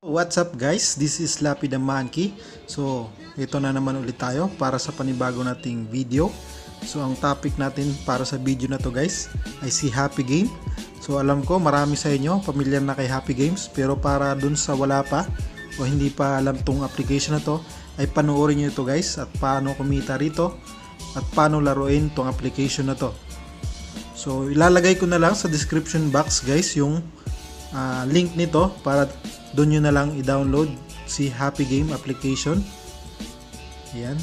What's up guys, this is Lappe Damankey. So ito na naman ulit tayo para sa panibago nating video. So ang topic natin para sa video na to guys ay si Happy Game. So alam ko marami sa inyo pamilyar na kay Happy Games, pero para dun sa wala pa o hindi pa alam tong application na to ay panoorin nyo ito guys, at paano kumita rito at paano laruin tong application na to. So ilalagay ko na lang sa description box guys yung link nito para doon nyo na lang i-download si Happy Game application. Ayan.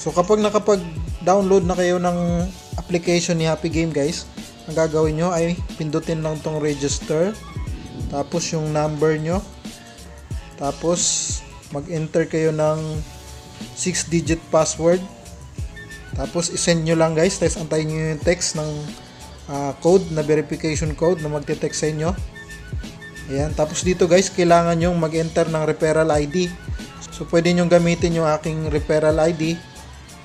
So kapag nakapag-download na kayo ng application ni Happy Game guys, ang gagawin nyo ay pindutin lang tong register, tapos yung number nyo, tapos mag-enter kayo ng 6-digit password, tapos isend nyo lang guys, tapos antayin nyo yung text ng code na verification code na magte-text sa inyo. Ayan, tapos dito guys, kailangan nyong mag-enter ng referral ID. So pwede nyong gamitin yung aking referral ID.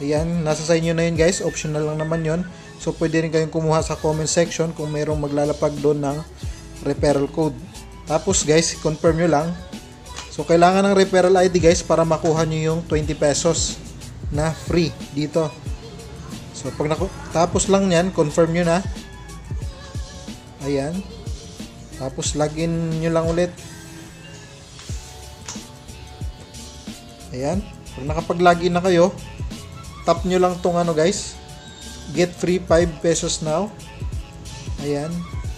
Ayan, nasa sa inyo na yun guys, optional lang naman yun. So pwede rin kayong kumuha sa comment section kung mayroong maglalapag doon ng referral code. Tapos guys, confirm nyo lang. So kailangan ng referral ID guys para makuha nyo yung 20 pesos na free dito. So pag tapos lang yan, confirm nyo na. Ayan. Tapos login nyo lang ulit. Ayan, pag nakapag-login na kayo, tap nyo lang tong ano guys, get free 5 pesos now. Ayan.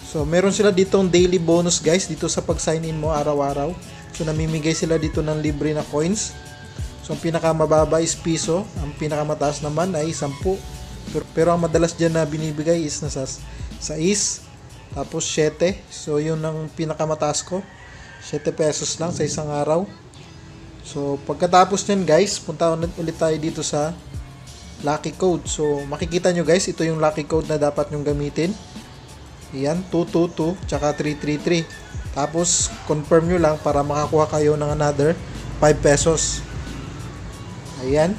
So meron sila ditong daily bonus guys dito sa pag sign in mo araw-araw. So namimigay sila dito ng libre na coins. So ang pinakamababa is piso, ang pinakamataas naman ay 10. Pero ang madalas dyan na binibigay is nasa 6, tapos 7. So yun ang pinakamataas ko, 7 pesos lang sa isang araw. So pagkatapos nyan guys, punta ulit tayo dito sa lucky code. So makikita nyo guys, ito yung lucky code na dapat nyong gamitin. Ayan, 222 tsaka 333. Tapos confirm nyo lang para makakuha kayo ng another 5 pesos. Ayan.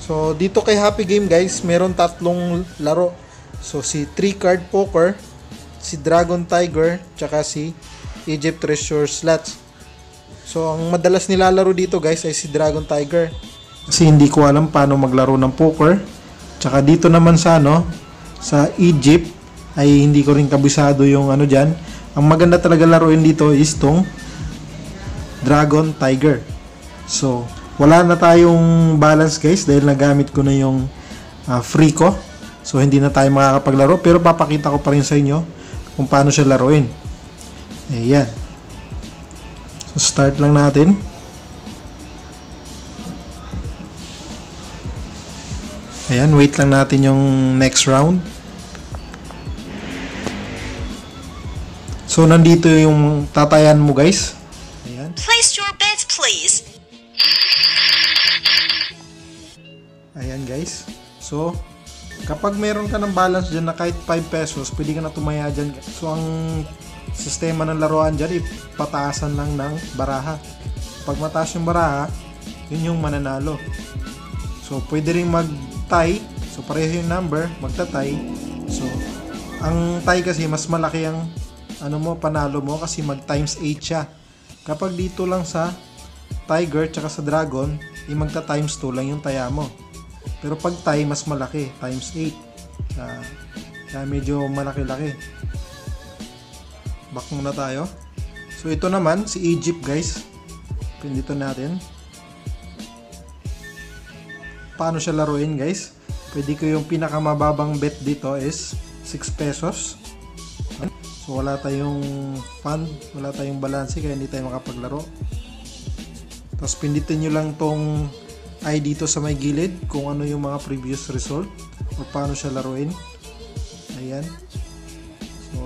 So dito kay Happy Game guys, meron tatlong laro. So si 3 card poker, si Dragon Tiger, tsaka si Egypt Treasure slots. So ang madalas nilalaro dito guys ay si Dragon Tiger. Kasi hindi ko alam paano maglaro ng poker. Tsaka dito naman sa sa Egypt ay hindi ko rin kabisado yung diyan. Ang maganda talaga laruin dito is tong Dragon Tiger. So wala na tayong balance guys dahil nagamit ko na yung free ko. So hindi na tayo makakapaglaro, pero papakita ko pa rin sa inyo kung paano siya laruin. Ayan. So start lang natin. Ayan, wait lang natin yung next round. So nandito yung tatayan mo guys. Ayan. Place your bets please. Ayan guys. So kapag meron ka ng balance dyan na kahit 5 pesos, pwede ka na tumaya dyan. So ang sistema ng laruan dyan, ipataasan lang ng baraha. Pag mataas yung baraha, yun yung mananalo. So pwede rin mag-tie. So pareho yung number, magta-tie. So ang tie kasi mas malaki ang panalo mo kasi mag-times 8 siya. Kapag dito lang sa Tiger tsaka sa Dragon, magta-times 2 lang yung taya mo. Pero pag tie, mas malaki, times 8. Kaya medyo malaki-laki. Back muna tayo. So ito naman, si Egypt guys. Pindito natin. Paano siya laruin guys? Pwede ko yung pinakamababang bet dito is 6 pesos. So wala tayong fund, wala tayong balanse, kaya hindi tayo makapaglaro. Tapos pinditin nyo lang tong ay dito sa may gilid kung ano yung mga previous result o paano siya laruin. Ayan. So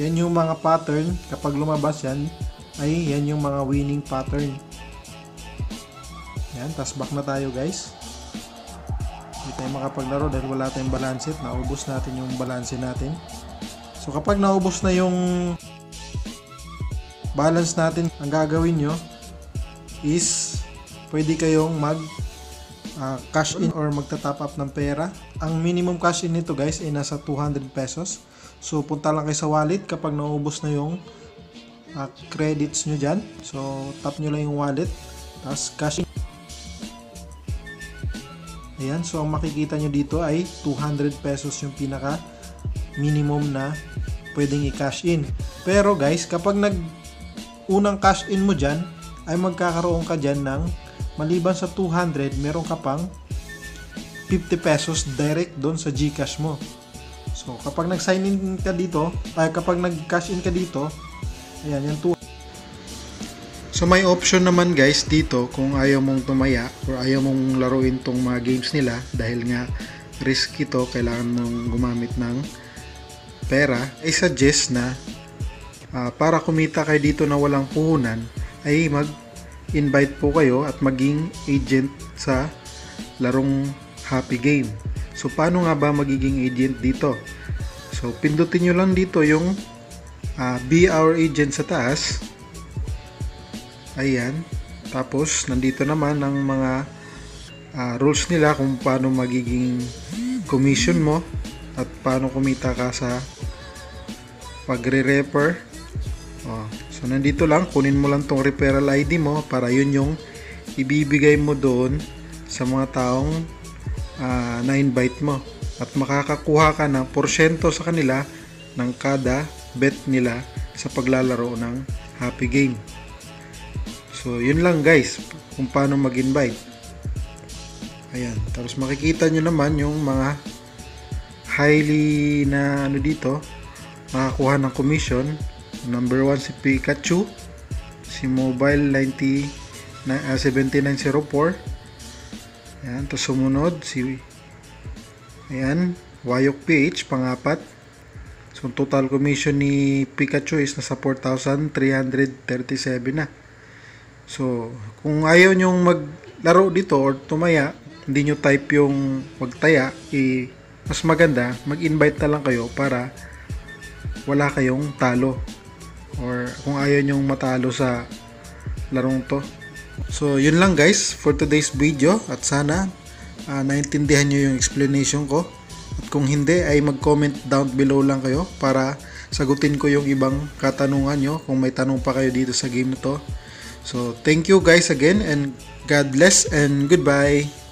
yan yung mga pattern. Kapag lumabas yan, ay yan yung mga winning pattern. Ayan, tas back na tayo guys. Hindi tayo makapaglaro dahil wala tayong balansit, naubos natin yung balansin natin. So So kapag naubos na yung balance natin, ang gagawin nyo is pwede kayong mag cash in or magta-top up ng pera. Ang minimum cash in nito guys ay nasa 200 pesos. So punta lang kayo sa wallet kapag naubos na yung credits nyo dyan. So tap nyo lang yung wallet, tapos cash in. Ayan, so ang makikita nyo dito ay 200 pesos yung pinaka minimum na pwedeng i-cash in. Pero guys, kapag unang cash in mo dyan, ay magkakaroon ka dyan ng maliban sa 200, meron ka pang 50 pesos direct doon sa GCash mo. So kapag nag-sign in ka dito, ay kapag nag-cash in ka dito, ayan, yan 200. So may option naman guys dito kung ayaw mong tumaya or ayaw mong laruin tong mga games nila dahil nga risk ito, kailangan mong gumamit ng pera. I suggest na para kumita kayo dito na walang puhunan ay mag-invite po kayo at maging agent sa larong Happy Game. So paano nga ba magiging agent dito? So pindutin nyo lang dito yung Be Our Agent sa taas. Ayan, tapos nandito naman ang mga rules nila kung paano magiging commission mo at paano kumita ka sa pagre-refer. So nandito lang, kunin mo lang tong referral ID mo para yun yung ibibigay mo doon sa mga taong na-invite mo. At makakakuha ka ng porsyento sa kanila ng kada bet nila sa paglalaro ng Happy Game. So yun lang guys kung paano mag-invite. Ayan, tapos makikita nyo naman yung mga highly na ano dito makakuha ng commission. Number 1 si Pikachu, si Mobile 7904. Ayan, tapos sumunod si Wayok PH, pang-apat. So total commission ni Pikachu is nasa 4,337 na. So, kung ayaw nyong maglaro dito or tumaya, hindi nyo type yung magtaya, mas maganda, mag-invite na lang kayo para wala kayong talo. Or kung ayaw nyong matalo sa larong to. So, yun lang guys for today's video at sana naintindihan nyo yung explanation ko. At kung hindi ay mag-comment down below lang kayo para sagutin ko yung ibang katanungan nyo kung may tanong pa kayo dito sa game na to. So, thank you guys again and God bless and goodbye.